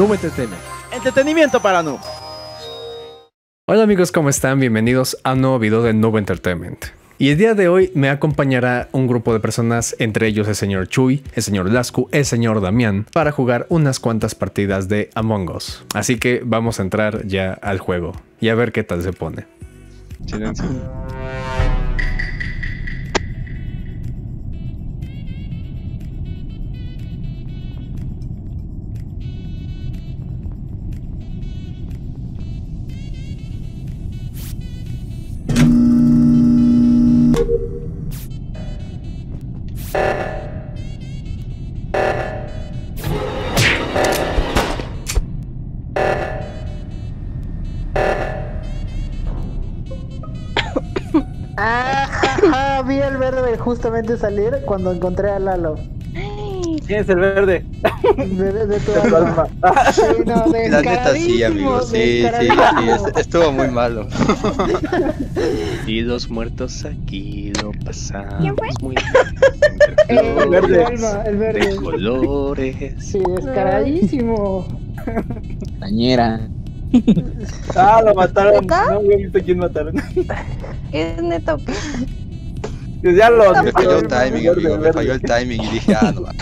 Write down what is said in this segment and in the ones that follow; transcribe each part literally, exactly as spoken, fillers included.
Noob Entertainment. Entretenimiento para Noob. Hola amigos, ¿cómo están? Bienvenidos a un nuevo video de Noob Entertainment. Y el día de hoy me acompañará un grupo de personas, entre ellos el señor Chuy, el señor Lasku, el señor Damián, para jugar unas cuantas partidas de Among Us. Así que vamos a entrar ya al juego y a ver qué tal se pone. Silencio. Ah, vi el verde justamente salir cuando encontré a Lalo. ¿Quién es el verde? De, de tu alma. Sí, no, la neta sí, amigos. Sí, sí, sí. Estuvo muy malo. Y dos muertos aquí lo pasamos. ¿Quién fue? Muy bien. Eh, el verde. Alma, el verde. De colores. Sí, descaradísimo. Dañera. Ah, lo mataron. ¿Neta? No, yo he visto quién mataron. Es neto. Pues ya lo me falló el timing, amigo. Me falló el timing y dije, ah, no va.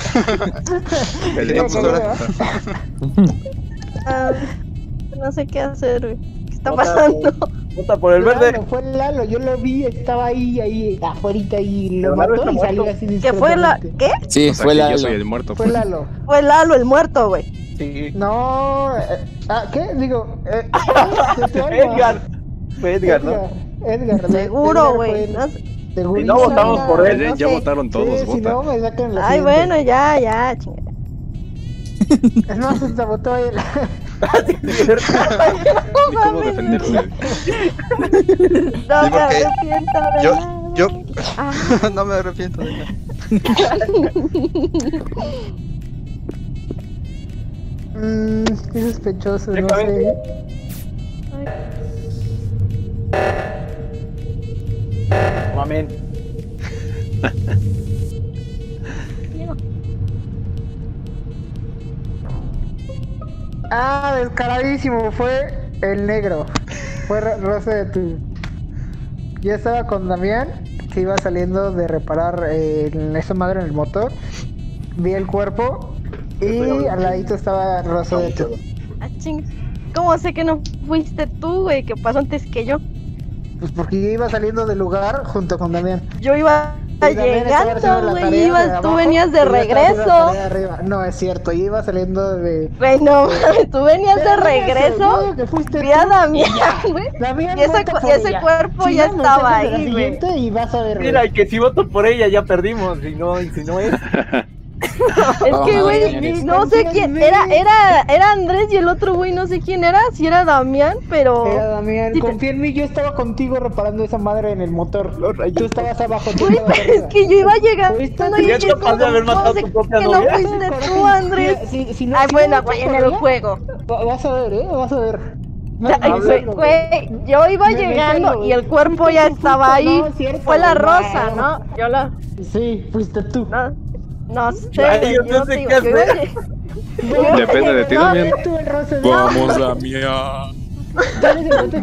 uh, no sé qué hacer, güey. ¿Qué está Vota pasando? Por, Vota por el verde. No, fue Lalo, yo lo vi, estaba ahí, ahí, afuera y lo mató y salió muerto. Así. ¿Qué fue la? ¿Qué? Sí, o sea, fue Lalo. Yo soy el muerto. Fue Lalo. Fue Lalo el muerto, güey. Sí. No, eh, ah, ¿qué? Digo, eh, Edgar. Fue Edgar, ¿no? Edgar, seguro, güey. Si no votamos por él, no, ya sé. Votaron todos. Sí, vota. Si no, me sacan la Ay, siguiente. Bueno, ya, ya, chingada. Es más, se votó él. No, ¿cómo defenderse? No, sí, me arrepiento, yo, yo... no me arrepiento de nada. Mmm, qué sospechoso, no sé. Amén. Ah, descaradísimo, fue el negro. Fue Rosa de tu. Yo estaba con Damián, se iba saliendo de reparar eh, esa madre en el motor. Vi el cuerpo y al ladito estaba Rosa de tu. Ah, ching. ¿Cómo sé que no fuiste tú, güey? Que pasó antes que yo. Pues porque yo iba saliendo del lugar junto con Damián. Yo iba llegando, güey, tú venías de regreso. No, es cierto, yo iba saliendo de... Güey, no, tú venías de regreso, vi a Damián, güey, y ese cuerpo ya estaba ahí, güey. Mira, que si voto por ella ya perdimos, y no, y si no es... Es que, güey, no sé quién era, era, era Andrés y el otro güey, no sé quién era, si era Damián, pero... Era Damián, sí, confía en mí, yo estaba contigo reparando esa madre en el motor, y tú estabas abajo. Güey, pero es que yo iba llegando, no, yo dije, ¿cómo sé que no fuiste tú, Andrés? Ay, bueno, güey, en el juego. Vas a ver, eh, vas a ver. No, no, güey, güey, yo iba llegando y el cuerpo ya estaba ahí, fue la Rosa, ¿no? Yo la... Sí, fuiste tú. No sé, ay, yo no sé qué hacer. Depende de ti, Damián. Vamos, Damián.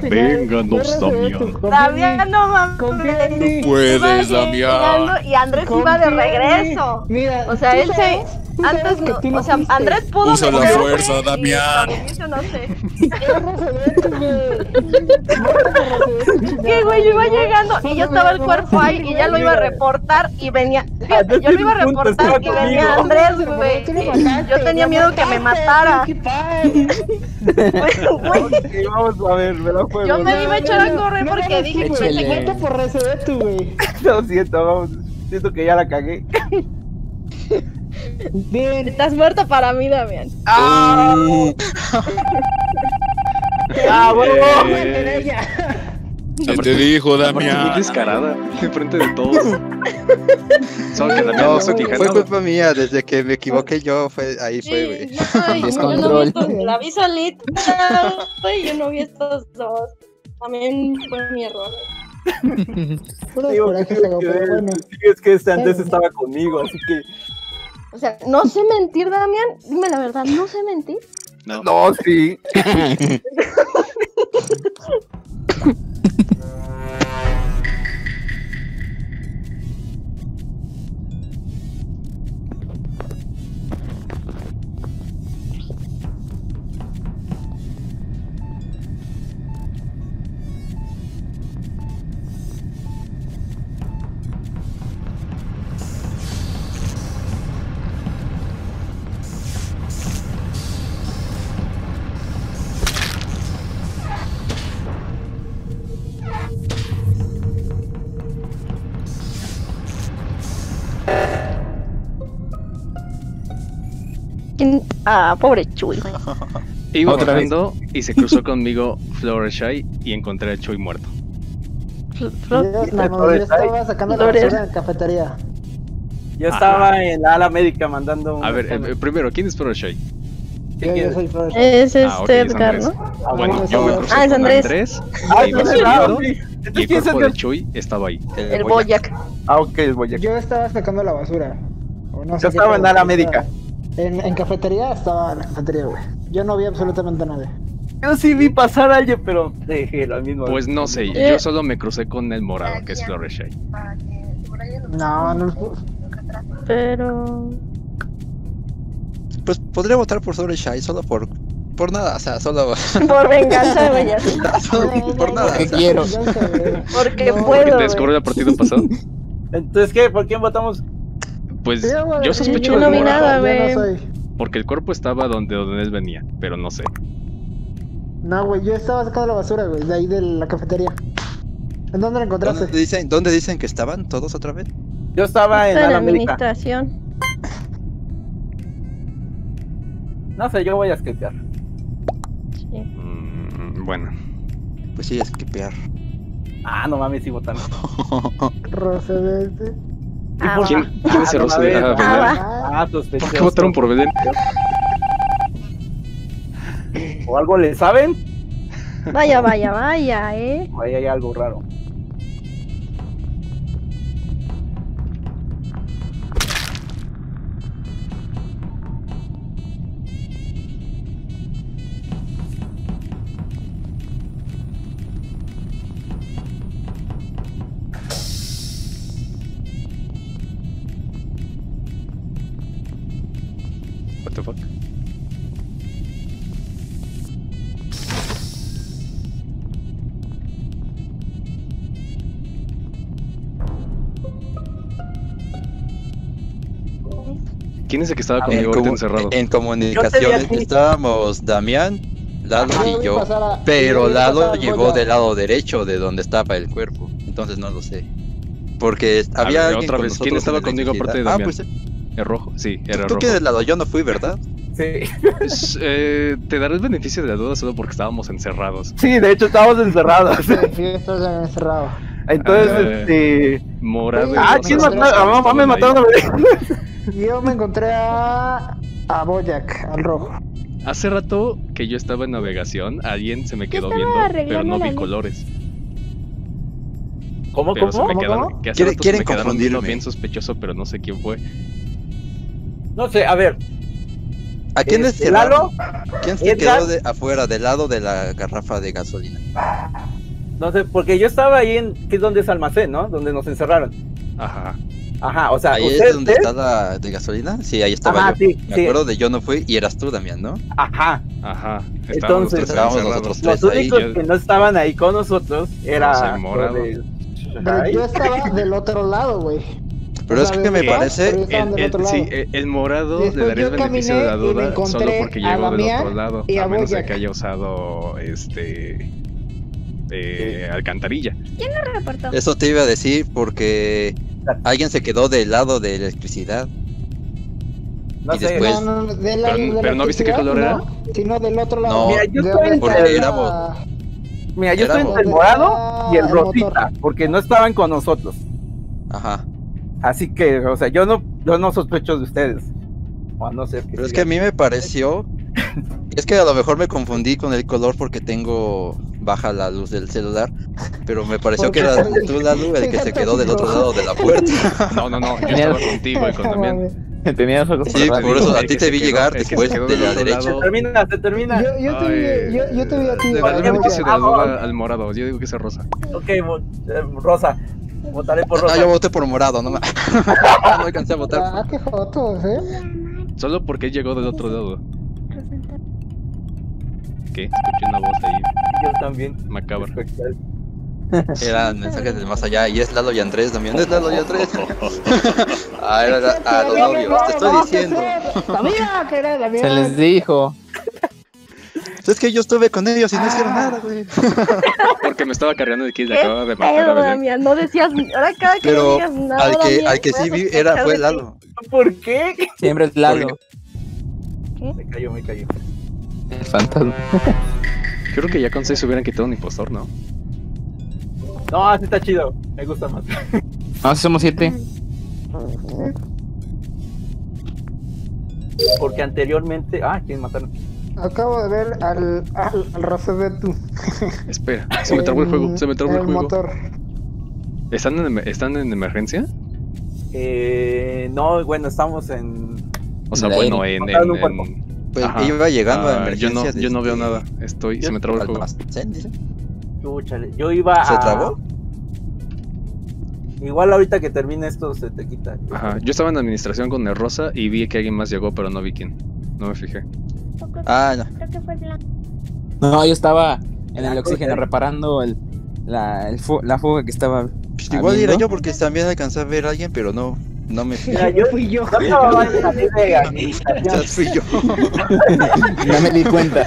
Vénganos, Damián. Damián, no mames. Tú puedes, Damián. Y Andrés iba de regreso. O sea, él se... Antes no, o sea, Andrés pudo... Usa la fuerza, Damián. Yo no sé. Que güey, yo iba llegando y yo estaba el cuerpo ahí y ya lo iba a reportar y venía... Yo lo iba a reportar y venía Andrés, güey. Yo tenía miedo que me matara. Vamos a ver, me la juego. Yo me iba a echar a correr porque dije... Échale. Lo siento, vamos. Siento que ya la cagué. Bien. Estás muerto para mí, Damián. ¡Ah! ¡Ah, bueno! Eh, ¿Qué te dijo, Damián? Muy descarada, enfrente de todos. Solo que Damián no, no fue, fue culpa mía, desde que me equivoqué yo, fue, ahí sí, fue, güey. No, descontrol. Yo no vi, la vi solita, yo no vi estos dos. También fue mi error. Digo, que que ver, bueno. Es que este antes estaba conmigo, así que... O sea, no sé mentir, Damián. Dime la verdad, no sé mentir. No, no sí. Ah, pobre Chuy. Iba volando y se cruzó conmigo Floreshai y encontré a Chuy muerto. Fl Flor no, no, yo estaba sacando Flores. La basura en la cafetería. Yo estaba Ajá. en la ala médica mandando... A ver, eh, primero, ¿quién es Floreshai? Yo, yo soy Floreshai. Es este ah, okay, Edgar, es ¿no? Ah, bueno, yo me crucé ah, es Andrés. Andrés ah, iba subiendo, y el cuerpo de Chuy estaba ahí. El, el Boyac. Ah, ok, el Boyac. Yo estaba sacando la basura. O no yo sé estaba en la ala médica. En, en cafetería estaba en la cafetería, güey. Yo no vi absolutamente a nadie. Yo sí vi pasar a alguien, pero dejé lo mismo. Pues no sé, eh. yo solo me crucé con el morado, que es Floreshai. No, no. Pero... Pues podría votar por Floreshai, solo por... Por nada, o sea, solo... Por venganza, güey. Por nada, o sea. Quiero. Porque no, puedo, porque te descubrí el partido pasado. Entonces, ¿qué? ¿Por quién votamos? Pues sí, bueno, yo sospecho yo no vi nada, güey. No porque el cuerpo estaba donde Donés venía, pero no sé. No, güey, yo estaba sacando la basura, güey, de ahí de la cafetería. ¿En dónde la encontraste? ¿Dónde dicen, ¿dónde dicen que estaban todos otra vez? Yo estaba en, en la administración. No sé, yo voy a esquipear. Sí. Mm, bueno. Pues sí, esquipear. Ah, no mames, sí votaron. Procedente. ¿Y por quién se rosa de la Belén? Ah, sospechoso. ¿Por qué votaron por Belén? ¿O algo le saben? Vaya, vaya, vaya, eh. Ahí hay algo raro. ¿Quién es el que estaba conmigo ahorita encerrado? En comunicaciones estábamos Damián, Lalo y yo, pero Lalo llegó del lado derecho de donde estaba el cuerpo, entonces no lo sé. Porque había alguien con nosotros. ¿Quién estaba conmigo aparte de Damián? Ah, pues el rojo, sí, era rojo. ¿Tú qué del lado? Yo no fui, ¿verdad? Sí. Eh, te daré el beneficio de la duda solo porque estábamos encerrados. Sí, de hecho estábamos encerrados. Sí, estábamos encerrados. Entonces, este... Morado. Ah, ¿quién mató? Me mataron a ver. Yo me encontré a... a Boyac, al rojo. Hace rato que yo estaba en navegación, alguien se me quedó viendo, pero no vi colores. ¿Cómo, pero cómo? Se me quedaron, ¿cómo? Que hace rato se me quedaron viendo bien sospechoso, pero no sé quién fue. No sé, a ver. ¿A quién es el Lalo? ¿Quién se quedó de afuera, del lado de la garrafa de gasolina? No sé, porque yo estaba ahí en... que es donde es almacén, ¿no? Donde nos encerraron. Ajá. Ajá, o sea, ahí usted, es donde ¿eh? está la de gasolina, sí, ahí estaba ajá, yo. Sí, me sí. acuerdo de yo no fui y eras tú, Damián, ¿no? Ajá, ajá. Estábamos entonces estábamos nosotros tres. Los únicos yo... que no estaban ahí con nosotros era. No sé, de... Yo estaba del otro lado, güey. Pero es que me ¿qué? Parece el, el, sí, el, el morado después le daría el beneficio de la duda solo porque llegó del otro lado, a, a menos de que haya usado este eh, alcantarilla. ¿Quién lo reportó? Eso te iba a decir porque. Alguien se quedó del lado de electricidad. No y sé. Después... No, no, de la, pero, de pero no viste qué color no, era. Sino del otro lado. No, mira, yo estoy porque éramos. La... Mira, yo éramos. Estoy entre el morado y el, el rosita, motor. Porque no estaban con nosotros. Ajá. Así que, o sea, yo no, yo no sospecho de ustedes. O no sé. Pero es que a mí me pareció. Es que a lo mejor me confundí con el color porque tengo baja la luz del celular, pero me pareció que era tú, Lalo, el que se quedó del otro lado de la puerta. No, no, no, yo estaba contigo y con Damián. Tenía eso acostumbrado. Sí, por eso a ti te vi llegar después de la derecha. Se termina, se termina. Yo, yo, te, vi, yo, yo te vi a ti. De verdad que se graduó al morado. Yo digo que es rosa. Ok, rosa. Votaré por rosa. No, yo voté por morado. No me alcancé a votar. Ah, qué fotos, eh. Solo porque llegó del otro lado. ¿Qué? Escuché una voz ahí. Yo también. Macabra. Eran mensajes del más allá, y es Lalo y Andrés también. Es Lalo y Andrés. Ah, era a los novios, te estoy diciendo. Sabía que era la mía. Se les dijo. Es que yo estuve con ellos y no hicieron nada, güey. Porque me estaba cargando de que le acababa de matar. No decías, ahora cada que no decías nada. Al que, al que sí vi era, fue Lalo. ¿Por qué? Siempre es Lalo. Me cayó, me cayó. El fantasma. Creo que ya con seis hubieran quitado un impostor, ¿no? No, así está chido, me gusta más. Ah, somos siete. Porque anteriormente... Ah, ¿quién mataron? Acabo de ver al... al... al Rosebetu. Espera, se me trabó el juego, se me trabó el, el juego. Motor. ¿Están en, ¿Están en emergencia? Eh... No, bueno, estamos en... O sea, bueno, en... en, en, en... Pues iba llegando ah, a emergencia. Yo no, yo no veo nada, estoy... ¿Yo? Se me trabó el juego. Yo iba a... ¿Se trabó? Igual ahorita que termine esto se te quita. Ajá, yo estaba en administración con Nerosa y vi que alguien más llegó, pero no vi quién. No me fijé. Ah, no. Creo que fue Blanco. No, yo estaba en el oxígeno reparando el, la, el fu la fuga que estaba... Pues igual era yo porque también alcancé a ver a alguien, pero no... No me fui. Mira, yo fui yo. No, no, no, no fui yo. No me di cuenta.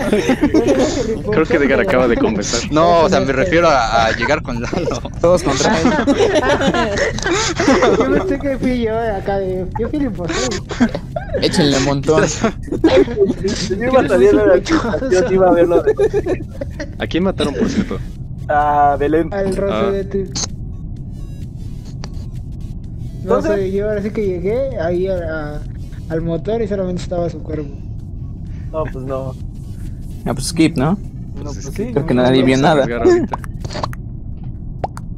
Creo que Edgar acaba de confesar. No, o sea, me refiero a, a llegar con Lalo. Todos contra él. Yo no sé que fui yo de acá. De... Yo fui el impostor. Échenle un montón. Yo iba a salir de la chica. Yo iba a verlo. De... ¿A quién mataron, por cierto? A Belén. Al roce de ti. No sé, yo ahora sí que llegué ahí a, a, al motor y solamente estaba su cuerpo. No, pues no. Ah, pues skip, ¿no? No, pues sí. Creo no, que nadie no vio nada.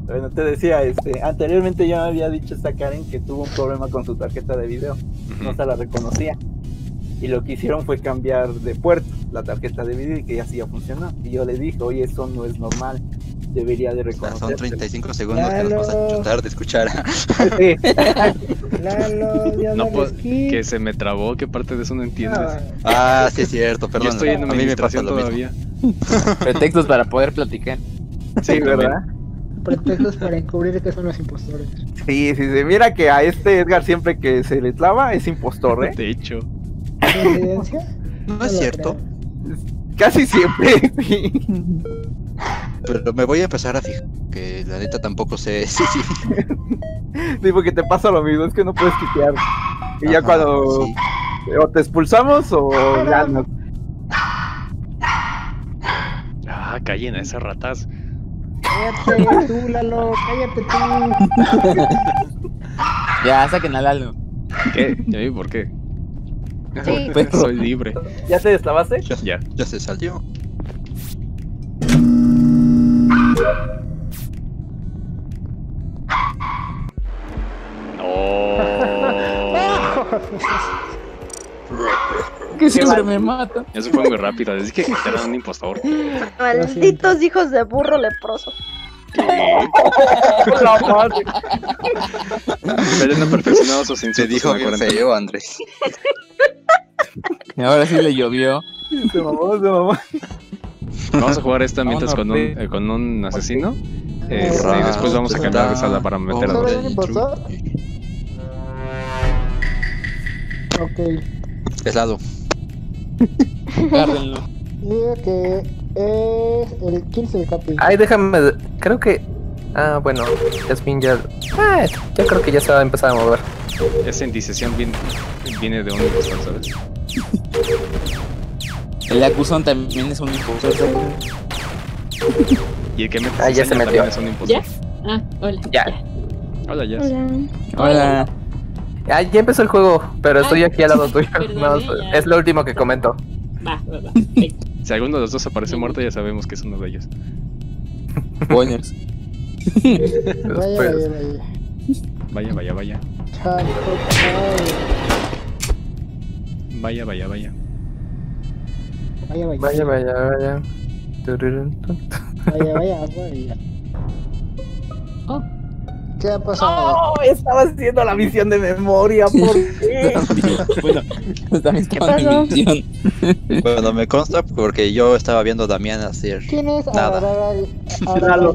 Bueno, te decía, este, anteriormente ya me había dicho esta Karen que tuvo un problema con su tarjeta de video. No se la reconocía. Y lo que hicieron fue cambiar de puerto la tarjeta de video y que ya sí ya funcionó. Y yo le dije, oye, eso no es normal. Debería de reconocer. Son treinta y cinco segundos Lalo. Que nos vas a chutar de escuchar. Sí. Lalo, ya no puedo. Que se me trabó, ¿qué parte de eso no entiendes? Ah, sí, es cierto, perdón. Yo estoy en administración todavía. Pretextos para poder platicar. Sí, ¿verdad? Pretextos para encubrir que son los impostores. Sí, sí, sí. Mira que a este Edgar siempre que se le clava es impostor, ¿eh? De hecho. ¿Coincidencia? No, no es cierto. Creo. Casi siempre, sí. Pero me voy a empezar a fijar que la neta tampoco sé. Sí, sí. Sí, porque te pasa lo mismo, es que no puedes quitar. Y ajá, ya cuando sí. O te expulsamos o ya no. Ah, callen a esas ratas. Cállate tú, Lalo, cállate tú. Ya, saquen a Lalo. ¿Qué? ¿Ya vi por qué? Sí. Pero soy libre. ¿Ya te deslavaste? Ya, ya, ya se salió. No. Que siempre me mata. Eso fue muy rápido. Es que era un impostor. Malditos hijos de burro leproso. Belén ha perfeccionado sus insultos. Te dijo bien feo, Andrés. Y ahora sí le llovió. Se mamó, se mamó. Vamos a jugar esta mientras con un, eh, con un asesino. Eh, y después vamos a cambiar de sala para meter a dos. Ok. Es Lalo. Agárrenlo. Digo que es el quince de Capi. Ay, déjame. Creo que. Ah, bueno. Yasmin ya. Ah, yo creo que ya se va a empezar a mover. Esa indecisión viene, viene de un impostor, ¿sabes? El acusón también es un impostor. Y el que me ah, ya se metió. Es un impostor. ¿Ya? Ah, hola. Ya. Hola, Jess. Hola. Hola. Ah, ya empezó el juego, pero ah, estoy aquí al lado tuyo. No, es lo último que comento. Va, va, va. Si alguno de los dos aparece muerto, ya sabemos que es uno de ellos. Boños. Vaya, vaya, vaya. Vaya, vaya, vaya. Vaya, vaya, vaya. Vaya, vaya. Vaya, vaya, vaya. Vaya, vaya, vaya. Oh. ¿Qué ha pasado? ¡Oh! Estaba haciendo la misión de memoria, ¿por qué? Bueno, ¿qué pasó? Bueno, me consta porque yo estaba viendo a Damián hacer. ¿Quién es? Nada. Lalo.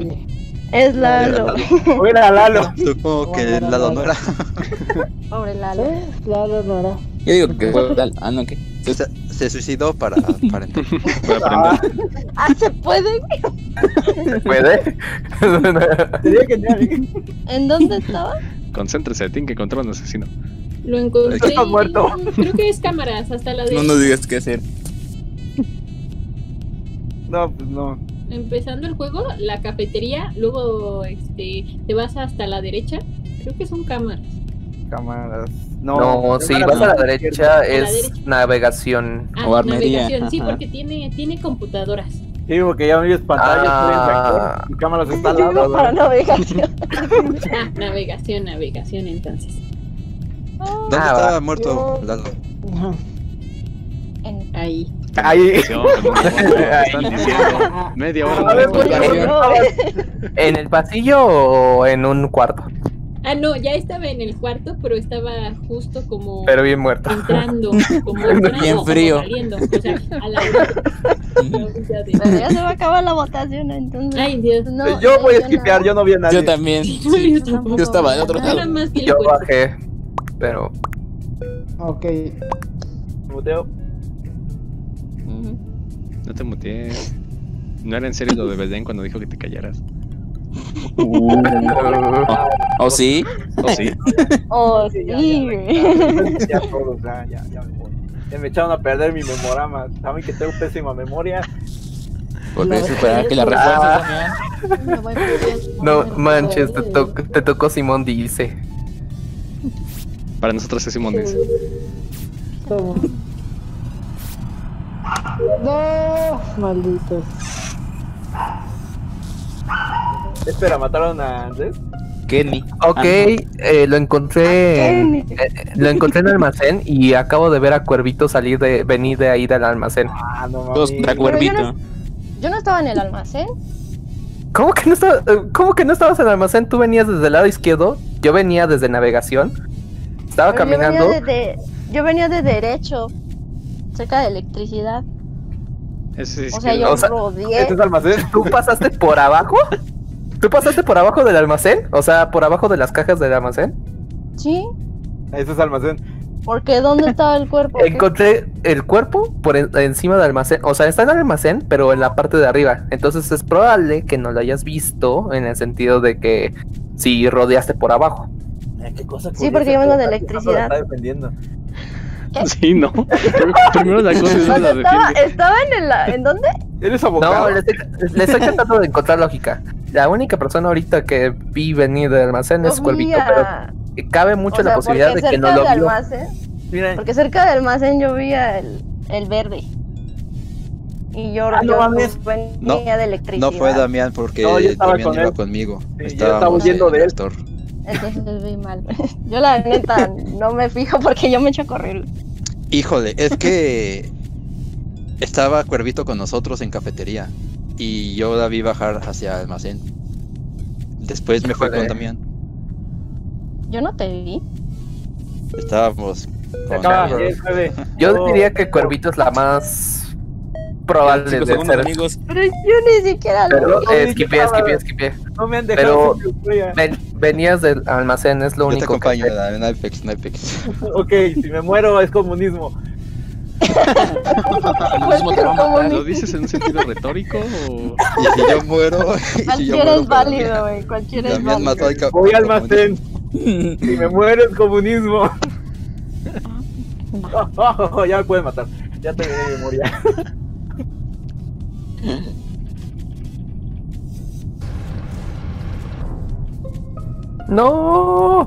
Es Lalo. O era Lalo. Supongo que Lalo no era. Pobre Lalo. Lalo no era. Yo digo que fue Lalo. Ah, no, ¿qué? Se, se suicidó para, para entrar. Ah, ah, ¿se puede? ¿Se puede? ¿En dónde estaba? Concéntrese, tiene que encontrar un asesino. Lo encontré. Está muerto. Creo que es cámaras, hasta la de... No nos digas qué hacer. No, pues no. Empezando el juego, la cafetería, luego este, te vas hasta la derecha. Creo que son cámaras. Cámaras. No, no, si vas a la derecha es navegación o armería. Sí, porque tiene, tiene computadoras. Sí, porque ya me ves pantallas, ah, y cámaras está al lado. Para navegación. Ah, navegación, navegación entonces. Oh, ¿dónde ah, estaba va? Muerto? Yo... No. En... Ahí. Ahí. Media hora. ¿En el pasillo o en un cuarto? Ah, no, ya estaba en el cuarto, pero estaba justo como... Pero bien muerto. Entrando, como entrando, bien frío. Como o sea, a la hora. Pero ya se va a acabar la votación, entonces... Ay, Dios, no. Yo voy a esquipear, yo no vi a nadie. Yo también. Sí, sí, yo, yo estaba de otro lado. Yo bajé, pero... Ok. Muteo. No te mutees. No era en serio lo de Belén cuando dijo que te callaras. Uh, ¿O oh, sí? ¿O oh, sí? ¿O oh, sí? Ya todos, ya, ya, ya me voy. Se me echaron a perder mi memorama. Saben que tengo pésima memoria. Porque superar que la refuerces. No manches, te, to te tocó Simón Dice. Para nosotros es Simón Dice. No, malditos. Espera, ¿mataron a Andrés? Kenny. Ok, eh, lo encontré en, eh, lo encontré en el almacén y acabo de ver a Cuervito salir de, venir de ahí del almacén. Ah, no mames. Yo, no, yo no estaba en el almacén. ¿Cómo que no estaba, ¿Cómo que no estabas en el almacén? Tú venías desde el lado izquierdo, yo venía desde navegación. Estaba Pero caminando. Yo venía de, yo venía de derecho, cerca de electricidad. Eso sí, o sea, yo o sea, rodeé. ¿Este es almacén? ¿Tú pasaste por abajo? ¿Tú pasaste por abajo del almacén? O sea, por abajo de las cajas del almacén. Sí. Ese es almacén. ¿Por qué? ¿Dónde estaba el cuerpo? Encontré el cuerpo por en, encima del almacén. O sea, está en el almacén, pero en la parte de arriba. Entonces es probable que no lo hayas visto en el sentido de que si rodeaste por abajo. ¿Qué cosa? Sí, porque yo vengo de electricidad. ¿Qué? Sí, no. Primero la cosa es la estaba, estaba en el... ¿En dónde? ¿Eres abogado? No, le estoy, le estoy tratando de encontrar lógica. La única persona ahorita que vi venir del almacén no es Cuervito, a... pero cabe mucho o sea, la posibilidad de que no lo vio. Almacén, porque cerca del almacén yo vi el, el verde. Y yo, ah, yo no, venía no, de electricidad. No fue Damián porque no, Damián con iba conmigo. Sí, estaba, yo estaba huyendo de él. Héctor. Entonces vi mal. Yo la neta no me fijo porque yo me echo a correr. Híjole, es que estaba Cuervito con nosotros en cafetería y yo la vi bajar hacia almacén. Después me fue con Damián. Yo no te vi. Estábamos con Damián. Yo diría que Cuervito es la más probable de ser. Amigos. Pero yo ni siquiera lo vi. Esquipé, esquipé, esquipé. No me han dejado. Pero ven, venías del almacén, es lo yo único te acompaño, que... en Apex, en Apex. Ok, si me muero es comunismo. ¿Comunismo te va a matar? ¿Lo dices en un sentido retórico o...? Y si yo muero... Cualquiera es válido, güey. Cualquiera es válido. Voy al almacén. Si me muero es comunismo. Ya me pueden matar. Ya tengo memoria. No,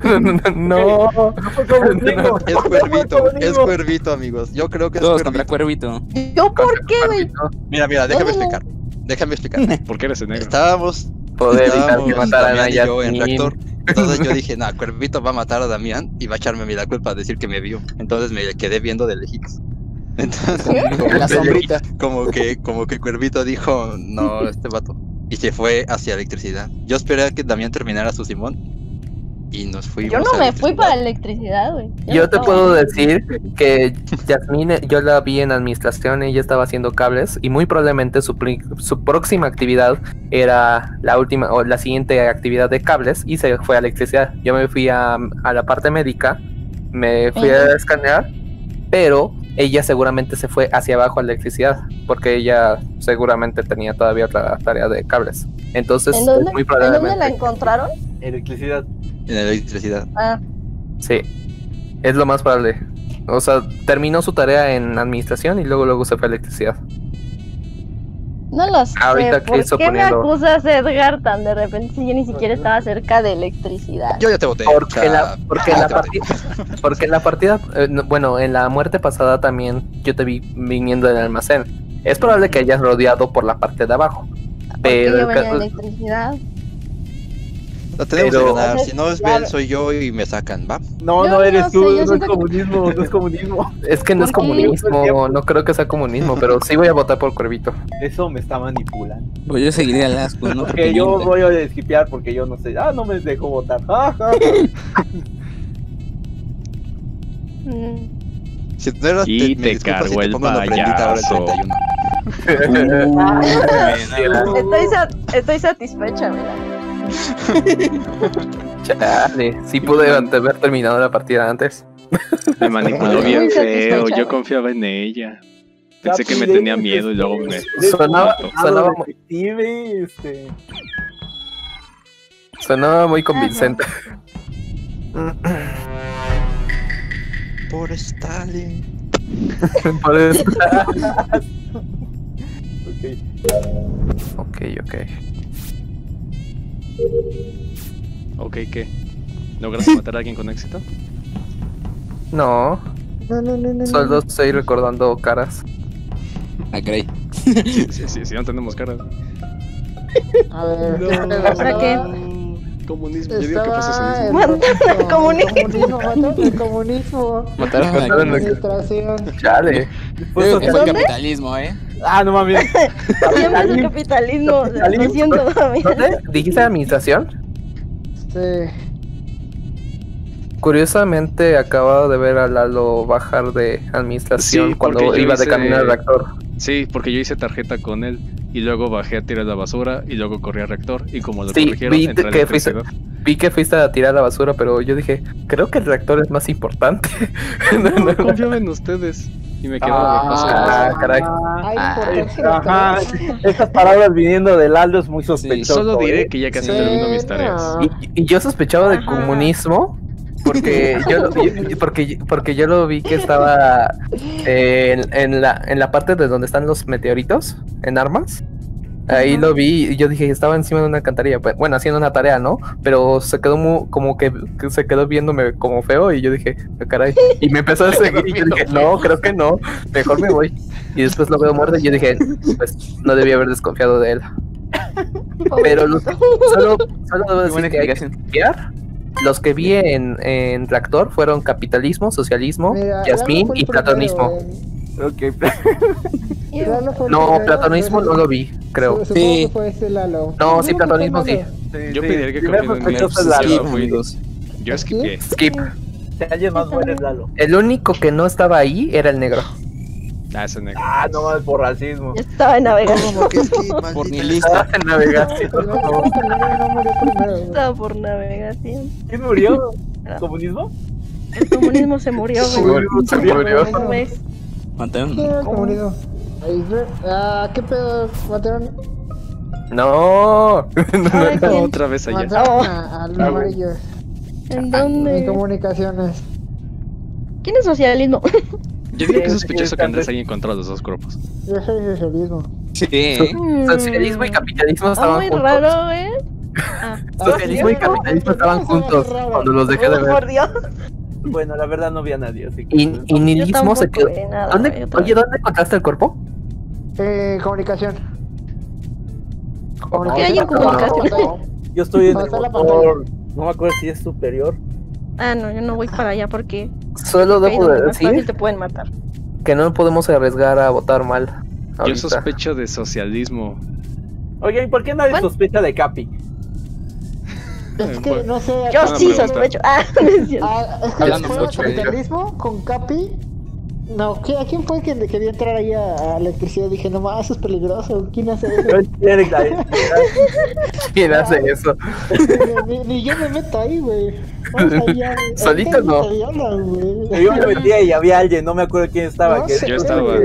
no, no, no, no. Es Cuervito, es Cuervito, amigos. Yo creo que es Cuervito. Contra Cuervito. ¿Yo por qué, güey? Mira, mira, déjame explicar. Déjame explicar. ¿Por qué eres el negro? Estábamos. Poder evitar que mataran a Yasmin. Entonces yo dije, no, nah, Cuervito va a matar a Damián y va a echarme a mí la culpa, a decir que me vio. Entonces me quedé viendo de lejitos. Entonces, como la sombrita. Yo, como que, como que Cuervito dijo, no, este vato. Y se fue hacia electricidad. Yo esperé a que Damián terminara su Simón. Y nos fuimos. Yo no me fui para electricidad, güey. Yo, yo te puedo decir que Yasmin, yo la vi en administración, ella estaba haciendo cables y muy probablemente su, su próxima actividad era la última o la siguiente actividad de cables y se fue a electricidad. Yo me fui a, a la parte médica, me fui a escanear, pero ella seguramente se fue hacia abajo a electricidad porque ella seguramente tenía todavía otra tarea de cables. Entonces, ¿en dónde, muy probablemente, ¿en dónde la encontraron? Electricidad. En electricidad. Ah. Sí, es lo más probable. O sea, terminó su tarea en administración y luego luego se fue a electricidad. No lo sé. Ahorita ¿Por qué poniendo... me acusas, Edgar, tan de repente si yo ni siquiera estaba cerca de electricidad? Yo ya te voté. Porque la, porque ah, la partida, porque en la partida, eh, bueno, en la muerte pasada también yo te vi viniendo del almacén. Es probable que hayas rodeado por la parte de abajo. ¿Por pero yo venía en electricidad? No tenemos pero... que ganar, si no es Ben, soy yo y me sacan, ¿va? No, no eres tú, no es comunismo, no es comunismo. Es que no es comunismo, no creo que sea comunismo, pero sí voy a votar por Cuervito. Eso me está manipulando. Pues yo seguiré a Lasku, ¿no? Porque yo voy a esquipear porque yo no sé, ah, no me dejó votar. Si tú eras, y te cargo el payaso. Estoy satisfecha, mira. Chale, sí pude haber terminado la partida antes. Me manipuló bien feo, yo confiaba en ella. Pensé que me tenía miedo y luego me... Sonaba, sonaba muy... Sonaba muy convincente. Por Stalin. Por Stalin. Ok, ok, ok. Ok, ¿qué? ¿Lograste matar a alguien con éxito? No. No, no, no, no. Solo estoy recordando caras. Ah, caray. Sí, sí, sí, sí, no tenemos caras. A ver, no, no, o sea que... Comunismo, yo digo que pasa socialismo. Comunismo, mataron comunismo. Mataron a la administración. Chale. Eso es capitalismo, eh. Ah, no mames. Siempre es el capitalismo, lo siento, mames. ¿Dijiste administración? Sí. Curiosamente acabo de ver a Lalo bajar de administración sí, cuando iba hice... de camino al reactor. Sí, porque yo hice tarjeta con él y luego bajé a tirar la basura y luego corrí al reactor y como lo sí, corrigieron, vi entré que, fuiste, vi que fuiste a tirar la basura, pero yo dije, creo que el reactor es más importante. No, no, no confío en ustedes. Y me quedo ah, de caray. Ay, ah, estas palabras viniendo de Lalo es muy sospechoso. Sí, solo diré ¿eh? que ya casi sí, termino mis tareas. Y, y yo sospechaba del comunismo porque yo, yo porque porque yo lo vi que estaba eh, en, en la en la parte de donde están los meteoritos en armas. Ahí uh-huh. lo vi y yo dije, estaba encima de una alcantarilla, bueno, haciendo una tarea, ¿no? Pero se quedó muy, como que, que se quedó viéndome como feo y yo dije, caray. Y me empezó a seguir y yo dije, no, creo que no, mejor me voy. Y después lo veo muerto y yo dije, pues no debía haber desconfiado de él. Pero los, solo, solo debo decir que hay que confiar. Los que vi en, en Reactor fueron capitalismo, socialismo, mira, Yasmin y platonismo. Okay. No, platonismo no lo vi, creo. Sí. No, sí, platonismo sí. Yo pediría que copies en Yo skipé. Skip. El único que no estaba ahí era el negro. Ah, ese negro. Ah, no, por racismo. Yo estaba en navegación. Por ni lista. Estaba en navegación. Estaba por navegación. ¿Quién murió? ¿Comunismo? El comunismo se murió. Se murió. ¿Mataron? ¿Cómo? Ah, ¿qué pedo? ¿Mataron? No, no, no otra vez allá. Mataron a, a los amarillos. ¿En dónde? En comunicaciones. ¿Quién es socialismo? Yo creo que es sospechoso que Andrés haya encontrado los dos cuerpos. Yo soy socialismo. Sí. Socialismo y capitalismo estaban juntos. Muy raro, ¿eh? Socialismo y capitalismo estaban juntos cuando los dejé de ver. Por Dios. Bueno, la verdad no vi a nadie, así que... Y, y ni mismo se quedó... Nada, ¿Dónde, oye, ¿dónde encontraste el cuerpo? Eh, comunicación. ¿Qué hay en comunicación? No, no, no. Yo estoy en el motor. no me acuerdo si es superior. Ah, no, yo no voy para allá porque... Solo debo de decir... Fácil te pueden matar. Que no podemos arriesgar a votar mal. Ahorita. Yo sospecho de socialismo. Oye, ¿y por qué nadie bueno. sospecha de Capi? Es que, no sé... Yo no sí sospecho. Ah, ah, es que hablando mucho de socialismo con Capi... No, ¿a quién fue que quería entrar ahí a electricidad? Dije, no más, eso es peligroso. ¿Quién hace eso? ¿Quién hace eso? Ni, ni yo me meto ahí, güey. Solito no. Yo me metí y había alguien, no me acuerdo quién estaba. No, que yo estaba.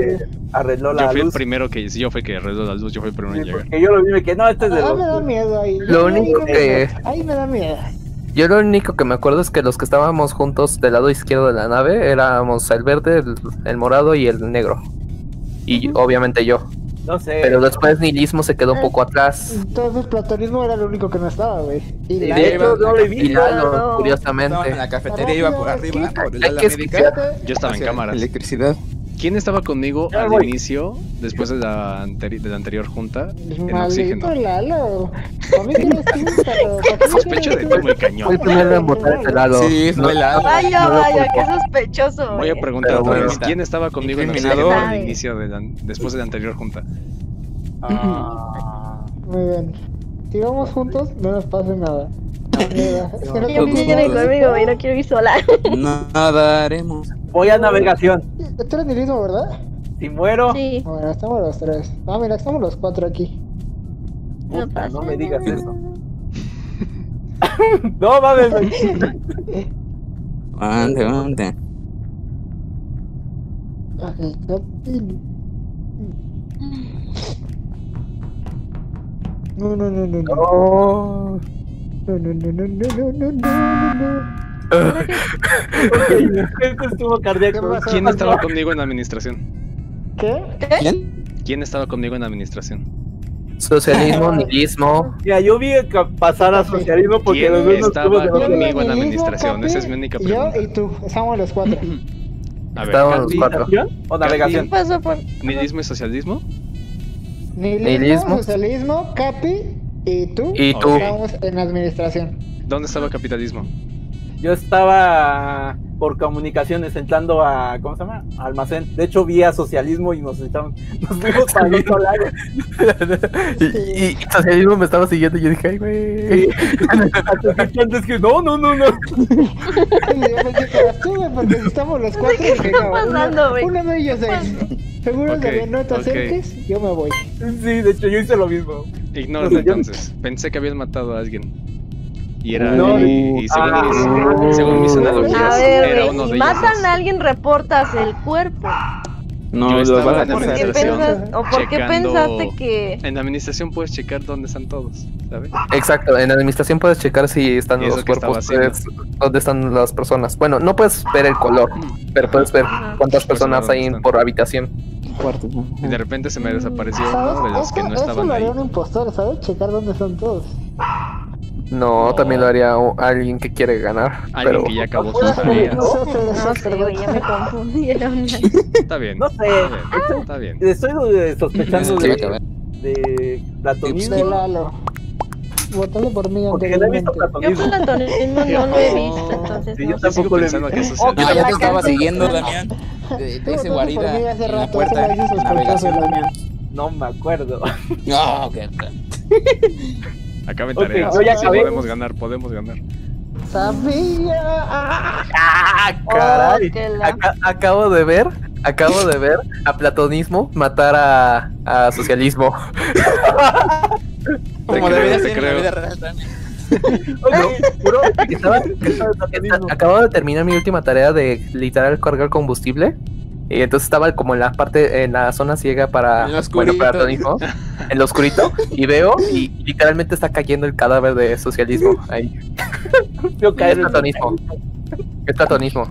Arregló la yo fui luz. El primero que yo fui que arregló la luz, yo fui el primero sí, en llegar. Porque yo lo vi que no, este es de ah, los... me da miedo ahí. Lo ahí único que... Ahí me da miedo. Yo lo único que me acuerdo es que los que estábamos juntos del lado izquierdo de la nave éramos el verde, el, el morado y el negro. Y uh-huh. obviamente yo. No sé. Pero después Nihilismo se quedó un poco atrás. Entonces Platonismo era lo único que no estaba, güey. Y, y de hecho no lo vi. Y Lalo, no, no. curiosamente. No, en la cafetería iba por arriba, ¿qué? Por el lado América. Yo estaba en o sea, cámaras. Electricidad. ¿Quién estaba conmigo ya al voy. Inicio, después de la, anteri de la anterior junta? En maldito oxígeno. Lalo. A mí no es sospecho de ti muy cañón. Fue el primero en votar este Lalo. Sí, es no, Lalo. Vaya, no vaya, qué sospechoso. Voy a preguntar otra vez, ¿quién estaba conmigo en oxígeno al inicio de la, después de la anterior junta? Ah. Muy bien. Si vamos juntos, no nos pasa nada. Es que no yo quiero ir conmigo y no quiero ir sola. Nada haremos. Voy a navegación. Tú eres Nihilismo, ¿verdad? Si muero. Sí. Bueno, estamos los tres. Ah, mira, estamos los cuatro aquí. No, puta, no me digas eso. No mames. Ande, ande. No, no, no, no, no. Oh. No, no, no, no, no, no, no, no. ¿Quién estaba conmigo en administración? ¿Qué? ¿Quién? ¿Quién estaba conmigo en administración? Socialismo, nihilismo. Mira, yo vi que pasar a socialismo porque los dos estaba conmigo en administración. Esa es mi única pregunta. Yo y tú, estamos los cuatro. A ver, estamos los cuatro. ¿O navegación? ¿Nihilismo y socialismo? Nihilismo, socialismo, Capi y tú. Y tú. Estamos en administración. ¿Dónde estaba capitalismo? Yo estaba por comunicaciones entrando a, ¿cómo se llama? A almacén. De hecho, vi a socialismo y nos estamos, nos fuimos para el otro lado. Y, y socialismo me estaba siguiendo y yo dije, ay, güey. Antes que, no, no, no, no. Porque estamos los cuatro. ¿Qué está pasando, güey? Uno de ellos es. Seguro que no te acerques, yo me voy. Sí, de hecho, yo hice lo mismo. Ignoras entonces. Pensé que habías matado a alguien. Y era no, y, y según, ah, mis, no, según mis analogías a ver, era uno si de matan ellos. A alguien reportas el cuerpo. No, yo lo van a administración. ¿O por qué pensaste que...? En la administración puedes checar dónde están todos, ¿sabes? Exacto, en la administración puedes checar si están los cuerpos, puedes, dónde están las personas. Bueno, no puedes ver el color, pero puedes ver ajá. cuántas personas hay están. Por habitación. Cuarto. Y de repente se me desapareció uno de los que no estaban ahí. Eso lo haría un impostor, ¿sabes? Checar dónde están todos. No, no, también lo haría alguien que quiere ganar. Alguien pero... que ya acabó no, sus tareas. No, no sé, güey, ya me confundieron. Está bien. No sé. Está bien. Estoy sospechando sí, de, de platonismo. De Lalo. Votando por mí. Porque no he visto platonismo. Yo platonismo no lo he visto, entonces. Sí, yo tampoco le he visto. Yo ya te estaba siguiendo, Damián. Te hice guarida en la puerta de navegación, Damián. No me acuerdo. No, ok. Acaben tareas, okay, sí, podemos ganar, podemos ganar. Sabía. ¡Ah, caray! Oh, Ac acabo de ver, acabo de ver a platonismo matar a, a socialismo. Como debería ser en la vida real también. Acabo de terminar mi última tarea de literal cargar combustible. Y entonces estaba como en la parte, en la zona ciega para bueno, para platonismo, en lo oscurito, y veo, y literalmente está cayendo el cadáver de socialismo ahí. Yo caí. Es platonismo. Es platonismo.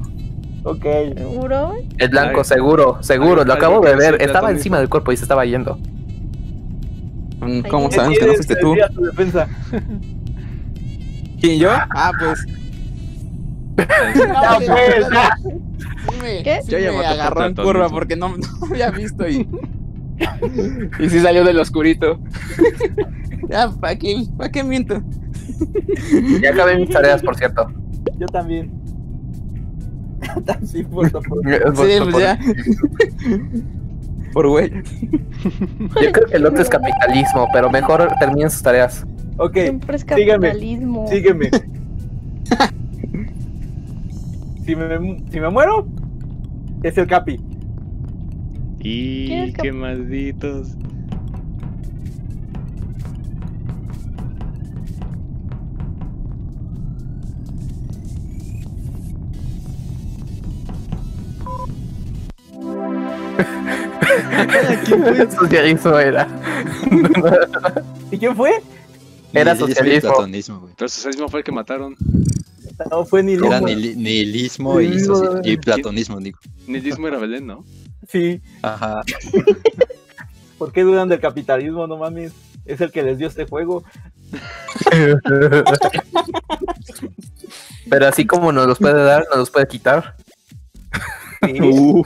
Ok. ¿Seguro? El blanco, ay, seguro, seguro, ay, lo acabo de ver. Estaba platonismo. Encima del cuerpo y se estaba yendo. ¿Cómo sabemos que no fuiste tú? ¿Quién, yo? Ah, pues. No, pues, me, ¿qué? Yo ya me agarró en curva porque no, no había visto y... y sí salió del oscurito. Ya, ¿pa' qué, pa' qué miento? Ya acabé mis tareas, por cierto. Yo también. Sí, por favor. Sí, pues ya. Por güey. Yo creo que el otro es capitalismo, pero mejor terminen sus tareas. Ok, siempre es capitalismo. Sígueme. Sígueme. Si me, si me muero, es el Capi. Y qué, qué malditos. Socialismo era. ¿Y quién fue? Era socialismo. Pero socialismo fue el que mataron. No fue nihilismo. Era nihilismo y, y platonismo, digo. Nihilismo era Belén, ¿no? Sí. Ajá. ¿Por qué dudan del capitalismo? No mames. Es el que les dio este juego. Pero así como nos los puede dar, nos los puede quitar. Sí. Uh.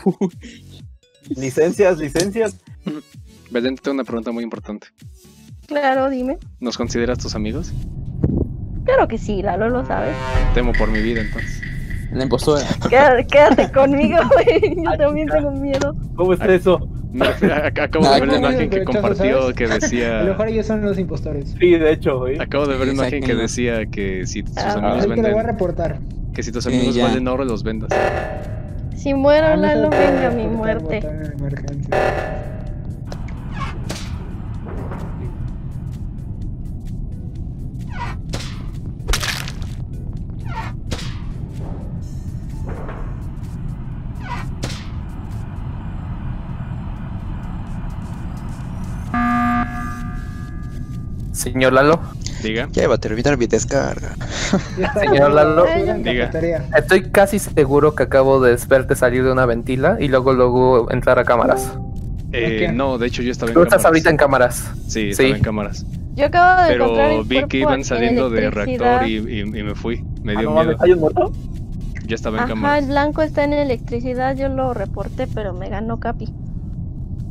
Licencias, licencias. Belén, te tengo una pregunta muy importante. Claro, dime. ¿Nos consideras tus amigos? Claro que sí, Lalo, lo sabes. Temo por mi vida, entonces. La impostora. Quédate, quédate conmigo, güey. Yo también tengo miedo. ¿Cómo es eso? Me refiero, acabo de ver la imagen que compartió que decía... A lo mejor ellos son los impostores. Sí, de hecho, güey. Acabo de ver la imagen que decía que si tus amigos venden... Que lo voy a reportar. Que si tus amigos valen oro, los vendas. Si muero, Lalo, venga mi muerte. Señor Lalo, diga. Ya va a terminar mi descarga. Señor Lalo, diga. Estoy casi seguro que acabo de verte salir de una ventila y luego luego entrar a cámaras. Eh, no, de hecho yo estaba en cámaras. Tú estás ahorita en cámaras. Sí, estaba sí. en cámaras. Yo acabo de Pero vi que iban saliendo de reactor y, y, y me fui. Me dio ah, no, miedo. ¿Hay un muerto? Ya estaba en Ajá, cámaras. Ah, el blanco está en electricidad. Yo lo reporté, pero me ganó Capi.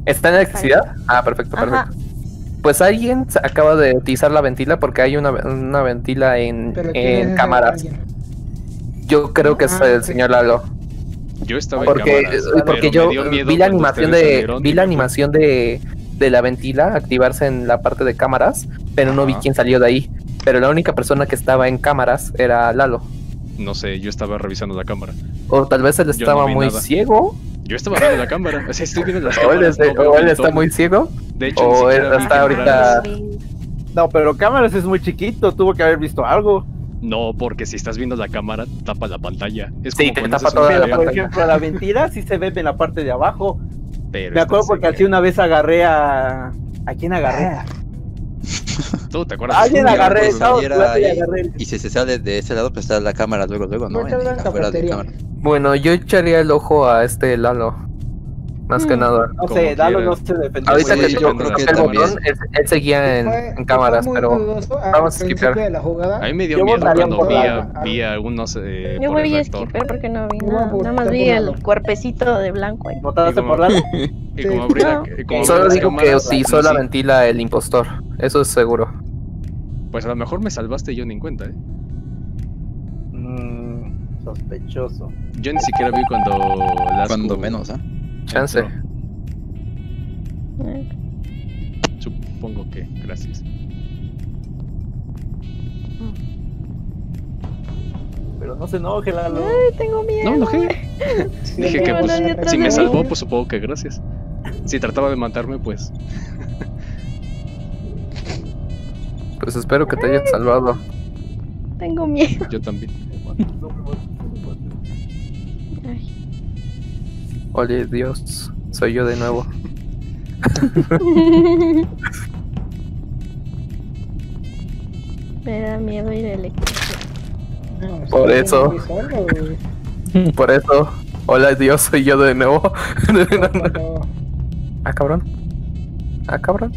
¿Está en electricidad? Ah, perfecto, perfecto. Ajá. Pues alguien acaba de utilizar la ventila porque hay una, una ventila en, en cámaras. Yo creo que ah, es el señor Lalo. Yo estaba porque, en cámaras. Porque yo vi la animación de vi la animación de, de la ventila activarse en la parte de cámaras, pero Ajá. no vi quién salió de ahí. Pero la única persona que estaba en cámaras era Lalo. No sé, yo estaba revisando la cámara. O tal vez él estaba no muy nada. ciego. Yo estaba viendo la cámara, o sea, estoy viendo las cámaras. O él, no, o él está muy ciego, de hecho, o él está ahorita... No, pero cámaras es muy chiquito, tuvo que haber visto algo. No, porque si estás viendo la cámara, tapa la pantalla. Es como sí, te tapa toda la, la pantalla. Por ejemplo, la ventila sí se ve en la parte de abajo. Pero me acuerdo porque así una vez agarré a... ¿A quién agarré? ¿Tú te acuerdas? Alguien agarré, no, y, agarré. Y si se sale de ese lado, pues está la cámara luego, luego, ¿no? En, en, afuera de cámara. Bueno, yo echaría el ojo a este Lalo. Más mm. que nada. No sé, Lalo no se defendió. Ahorita sí, que yo creo que el botón, él, él seguía en, fue, en cámaras, pero a vamos a esquipear. A mí me dio yo miedo cuando vi a, vi a algunos. Eh, yo voy a esquipear porque no vi nada. Nada más vi el cuerpecito de blanco. ¿Votaste por Lalo? Y como abrí la, y como Solo abrí digo cámaras, que utilizó la ventila el impostor. Eso es seguro. Pues a lo mejor me salvaste y yo ni en cuenta, ¿eh? Mmm, sospechoso. Yo ni siquiera vi cuando... Lasku... Cuando menos, ¿eh? Chance. ¿Eh? Supongo que, gracias. Pero no se enoje, Lalo. Ay, tengo miedo. No, enojé. Sí, dije que pues, si me salvó, pues supongo que gracias. Si trataba de matarme, pues... Pues espero que te hayan salvado. Tengo miedo. Yo también. Oye, Dios, soy yo de nuevo. Me da miedo ir a electricidad. No, Por eso. Solo, Por eso. Hola, Dios, soy yo de nuevo. Ah, cabrón. Ah, cabrón.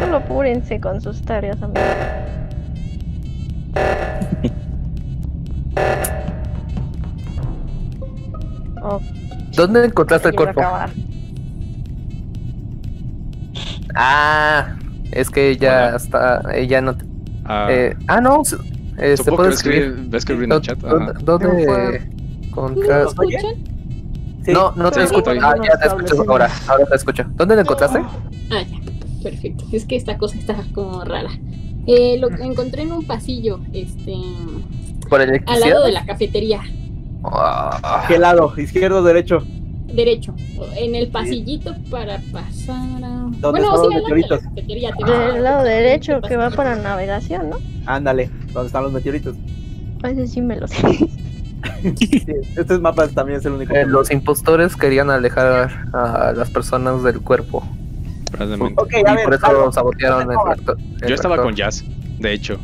Solo apúrense con sus tareas, amigos. Oh, ¿dónde encontraste el cuerpo? Acabar. Ah, es que ella bueno. está, ella no Ah, eh, ah no. Eh, ¿Se puede escribir? ¿Va a escribir en el chat? ¿Dónde encontraste? ¿Me escuchan? Sí. No, no te escucho. Ah, ya te escucho ahora. Ahora te escucho. ¿Dónde lo encontraste? Ah, ya. Perfecto. Es que esta cosa está como rara. Eh, lo encontré en un pasillo, este... ¿Por electricidad? Al lado de la cafetería. ¿Qué lado? ¿Izquierdo o derecho? Derecho. En el pasillito para pasar a... Bueno, sí, al lado de la cafetería. Del lado derecho, que va para navegación, ¿no? Ándale, donde están los meteoritos. A veces sí me lo sé. Sí, este mapa también es el único. Eh, los impostores querían alejar a las personas del cuerpo. Okay, y ver, por eso algo, sabotearon el reactor. Yo estaba con Jazz, de hecho,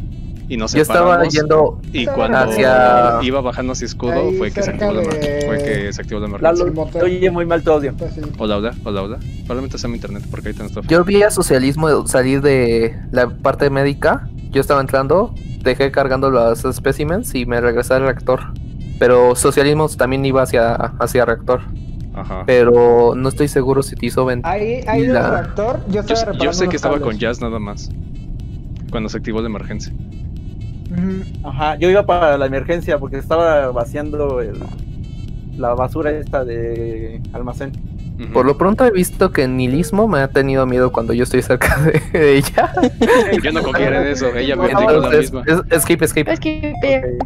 y nos separamos. Yo estaba yendo y cuando hacia... iba bajando hacia escudo ahí fue que se activó de... la fue que se activó la emergencia. Oye, muy mal tu audio. Hola, hola, hola, hola. Probablemente sea mi internet porque ahorita no está. Yo vi a socialismo salir de la parte médica. Yo estaba entrando, dejé cargando los especímenes y me regresé al reactor. Pero socialismo también iba hacia hacia reactor. Ajá. Pero no estoy seguro si te hizo ventana. Ahí, ahí la... el reactor, yo, yo, yo sé que estaba cables. Con Jazz nada más. Cuando se activó la emergencia. Ajá, yo iba para la emergencia porque estaba vaciando el, la basura esta de almacén. Uh-huh. Por lo pronto he visto que nihilismo me ha tenido miedo cuando yo estoy cerca de ella. Yo no confío en eso, ella me dijo la misma. Es, es, escape, escape. Escape. Okay.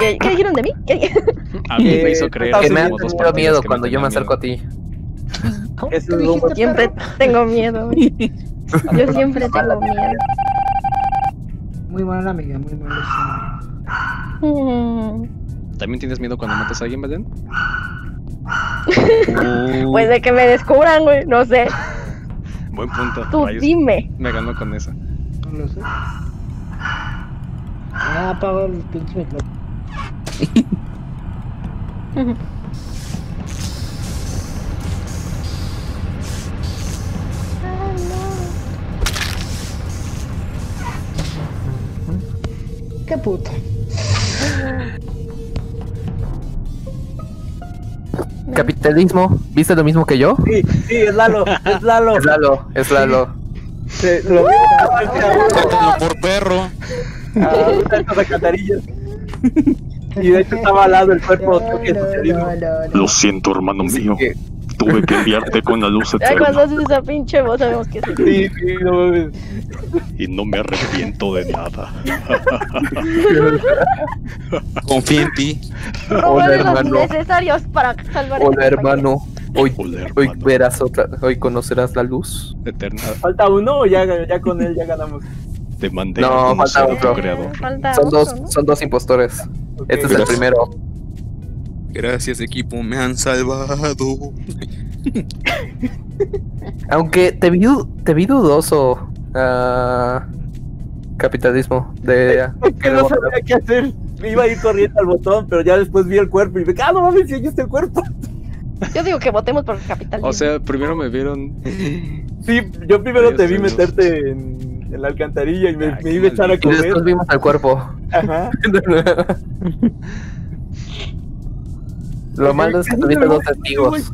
¿Qué, ¿Qué dijeron de mí? ¿Qué? A mí me hizo creer que me ha dado miedo cuando yo me acerco a ti. Eso es un... Siempre tengo miedo. Yo siempre tengo miedo. Muy mala amiga, muy mala amiga. ¿También tienes miedo cuando matas a alguien, Belén? Pues de que me descubran, güey, no sé. Buen punto. Tú Rayos, dime. Me ganó con esa. No lo sé. Ah, apago el pinche micrófono. Qué puto. Capitalismo, ¿viste lo mismo que yo? Sí, sí, es Lalo, es Lalo. Es Lalo, es Lalo. Sí, lo mismo. Córtalo por perro. Ah, los alcantarillas. Y de hecho estaba al lado el cuerpo. No, que no, no, no. Lo siento, hermano mío. Sí. Tuve que enviarte con la luz eterna. Ay, cuando haces esa pinche voz sabemos que sí. Sí, sí, no, no. Y no me arrepiento de nada. Confía en ti. Hola, hermano. Necesarios para salvar. Hola, hermano. Hoy, Hola, hermano. Hoy verás otra, hoy conocerás la luz eterna. Falta uno o ya, ya con él ya ganamos. Te mandé no, falta otro. Creador. Falta son, dos, uso, ¿no? Son dos impostores. Okay. Este es gracias. El primero. Gracias, equipo, me han salvado. Aunque te vi, te vi dudoso, uh, capitalismo. De, es que no sabía qué hacer. Me iba a ir corriendo al botón, pero ya después vi el cuerpo y me dije, ah, no mames, si ahí está el cuerpo. Yo digo que votemos por el capitalismo. O sea, primero me vieron. Sí, yo primero te vi meterte en. En la alcantarilla y me, me iba a echar a correr. Y después vimos al cuerpo. Ajá. Lo malo es que tuviste dos testigos.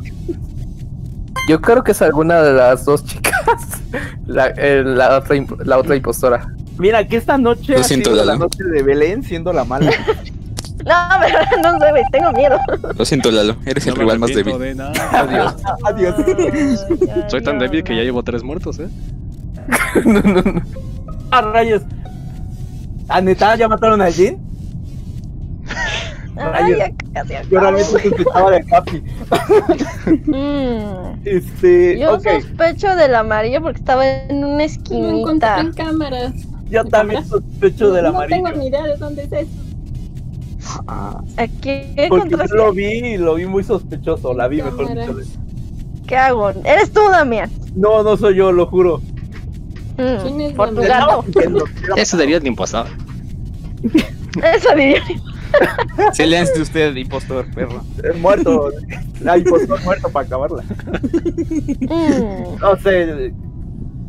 Yo creo que es alguna de las dos chicas. La, eh, la, otra, la otra impostora. Mira, que esta noche ha sido la noche de Belén siendo la mala. No, pero no sé, tengo miedo. Lo siento, Lalo, eres no el rival más débil. De Adiós. Adiós. Soy tan débil que ya llevo tres muertos, ¿eh? No, no, no. ¡Ah, rayos! ¿A neta ya mataron a Jin? Rayos. Ay, yo realmente sospechaba de Capi. Mm. Este, yo okay. Sospecho del amarillo porque estaba en una esquinita. No cámaras. Yo también cámaras? Sospecho del no, amarillo. No tengo ni idea de dónde es eso. Ah, ¿qué porque yo lo vi, lo vi muy sospechoso. La vi cámaras. Mejor mucho veces. ¿Qué hago? ¿Eres tú, Damián? No, no soy yo, lo juro. ¿Quién es por tu gato? Eso debería de impostor. Eso debería de silencio usted, impostor, perro. Muerto. La impostor muerto para acabarla. Mm. No sé.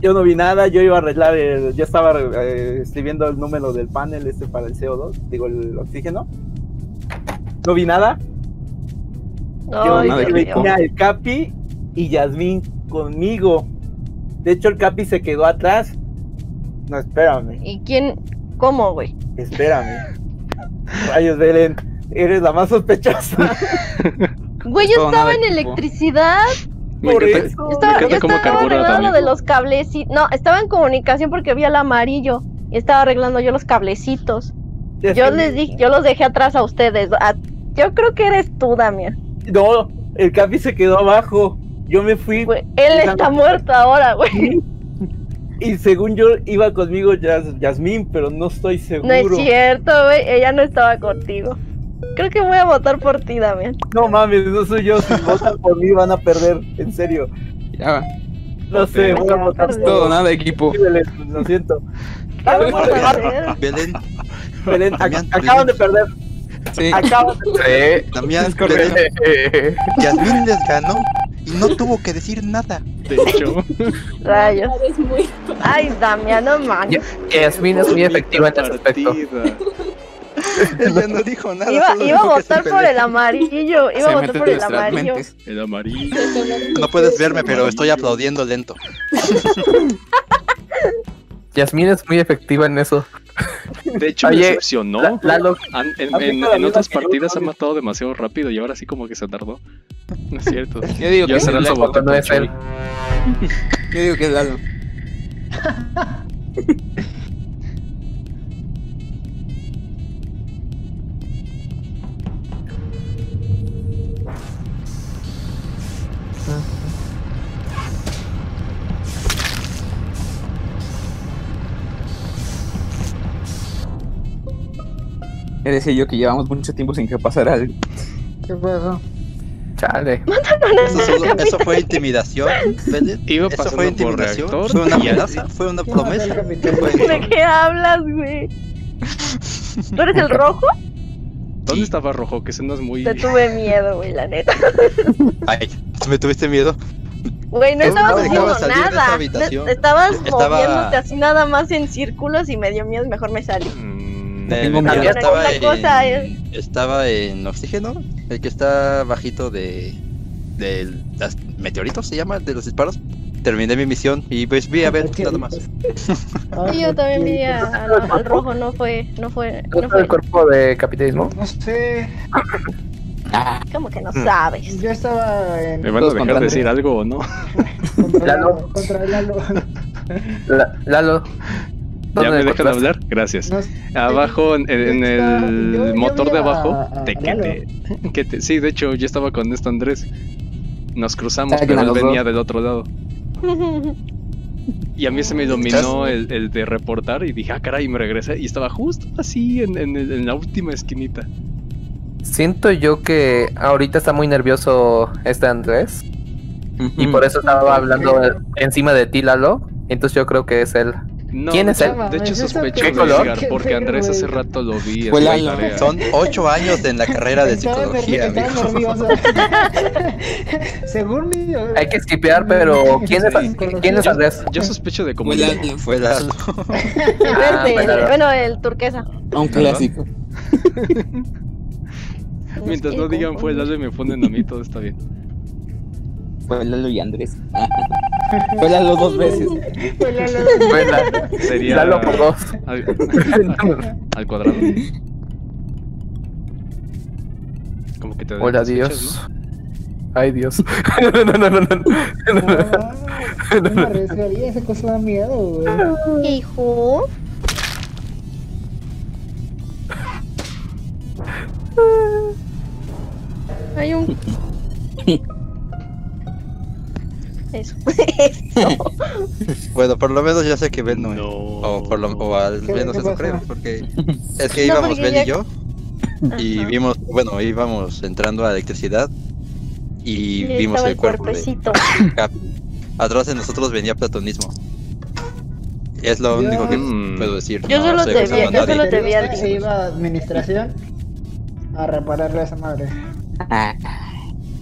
Yo no vi nada. Yo iba a arreglar el... Yo estaba eh, escribiendo el número del panel este para el C O dos. Digo, el oxígeno. No vi nada. No, yo nada vi que el Capi y Yasmin conmigo. De hecho, el Capi se quedó atrás. No, espérame. ¿Y quién? ¿Cómo, güey? Espérame. Rayos, Belén, eres la más sospechosa. Güey, yo estaba en electricidad. Me Por encanta, eso. Estaba, me encanta yo como estaba arreglando de los cablecitos. No, estaba en comunicación porque vi al amarillo. Y estaba arreglando yo los cablecitos. Ya yo les dije, yo los dejé atrás a ustedes. A, yo creo que eres tú, Damián. No, el Capi se quedó abajo. Yo me fui. Wey, él está la... muerto ahora, güey. Y según yo iba conmigo Yas- Yasmin, pero no estoy seguro. No es cierto, güey. Ella no estaba contigo. Creo que voy a votar por ti, Damián. No mames, no soy yo. Si votan por mí van a perder, en serio. Ya. No sé, voy a votar por todo, nada, equipo. Sí, Belén, lo siento. Belén. Belén, acaban de perder. Sí. Acaban de perder. Damián, Belén. Yasmin les ganó y no tuvo que decir nada. De hecho. Rayos. Ay, Damián, no mames. Yasmin es muy efectiva en este aspecto. Ella no dijo nada. Iba, iba a votar por el amarillo. Iba a votar por el amarillo. El amarillo. No puedes verme, pero estoy aplaudiendo lento. Yasmin es muy efectiva en eso. De hecho, oye, me decepcionó. La, la lo... An, en, en, en otras partidas ha matado demasiado rápido y ahora sí como que se tardó. No es cierto. Yo digo que Lalo votó no es él. Yo digo que es Lalo. He decía yo que llevamos mucho tiempo sin que pasara algo. ¿Qué pasó? Chale. Eso, solo, eso fue intimidación. Iba eso fue intimidación. Reactor, fue una amenaza. Fue una promesa. ¿De qué hablas, güey? ¿Tú eres el rojo? ¿Dónde estaba rojo? Que se nos muy. Te tuve miedo, güey, la neta. Ay, me tuviste miedo. Güey, no estabas haciendo nada. No, estabas estaba... moviéndote así nada más en círculos y me dio miedo. Mejor me salí. Mm. El, el, el, estaba, en, cosa, eh. estaba en oxígeno, el que está bajito de, de las meteoritos, se llama, de los disparos. Terminé mi misión y pues vi a ver nada más. Sí, yo también vi a, a, al rojo, no fue, no fue, no fue el cuerpo de capitalismo. No sé. ¿Cómo que no sabes? Yo estaba en. ¿Me van a dejar de decir algo o no? Contra Lalo. Contra Lalo. La, Lalo. ¿Ya me dejan hablar? Gracias. Abajo, en, en el yo, yo motor de abajo, a, a, te, que te, que te, sí, de hecho, yo estaba con esto Andrés. Nos cruzamos, pero él venía del otro lado. Y a mí se me dominó el, el de reportar y dije, ah, caray, y me regresé. Y estaba justo así, en, en, en la última esquinita. Siento yo que ahorita está muy nervioso este Andrés. Uh-huh. Y por eso estaba hablando encima de ti, Lalo. Entonces yo creo que es él. No, ¿quién es él? De hecho sospecho de Edgar, porque Andrés hace rato lo vi. Fue Lalo. Son ocho años en la carrera de psicología. Según mi... Hay que skipear, pero ¿quién es, sí. ¿quién es Andrés? Yo, yo sospecho de cómo fue Lalo. Ah, bueno, bueno, el turquesa. Un clásico. Mientras no digan fue Lalo y me ponen a mí, todo está bien. Fue Lalo y Andrés. Fue Lalo dos veces. Fue Lalo dos veces. Sería Lalo por dos. Al, al cuadrado. Como que te hola Dios. ¿No? Ay Dios. No, no, no, no, no. No, no, no. Esa cosa da miedo, güey. Hijo. Hay un... Eso. Eso. Bueno, por lo menos ya sé que Ben no es. No. O, por lo, o al menos eso creo. Porque es que no, íbamos Ben ya... y yo. Y ajá. Vimos, bueno, íbamos entrando a electricidad. Y, y vimos el, el cuerpo. De... Atrás de nosotros venía platonismo. Es lo yo... único que puedo decir. Yo no, solo te vi, yo solo te vi al que iba a administración a repararle a esa madre.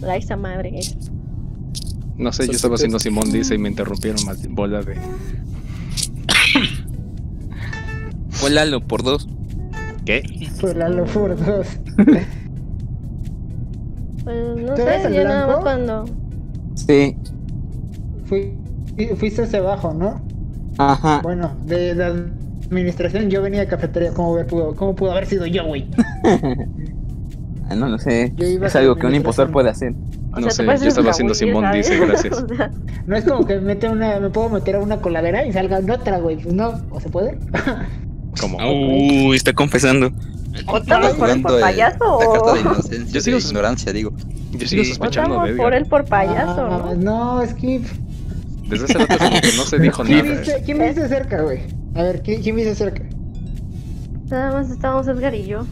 La esa madre es. No sé, yo estaba haciendo Simón dice y me interrumpieron más bola de... Fue Lalo por dos. ¿Qué? Fue Lalo por dos. Pues no sé, yo nada más cuando... Sí. Fui, fuiste hacia abajo, ¿no? Ajá. Bueno, de, de, administración, yo venía de cafetería. ¿Cómo pudo, cómo pudo haber sido yo, güey? No, no sé. Es algo que un impostor puede hacer. No, o sea, sé, yo estaba haciendo Simón, dice, gracias. O sea, no es como que mete una, me puedo meter a una coladera y salga en otra, güey. No, ¿o se puede? ¿Cómo? Uy, está confesando. ¿Estamos por el por payaso? Yo sigo su ignorancia, digo. Yo sigo sospechando de Edgar. ¿Por el por payaso? Ah, no, es que... Desde hace rato no se dijo nada. Viste, ¿quién me dice cerca, güey? A ver, ¿quién, quién me dice cerca? Nada más estábamos Edgar y yo.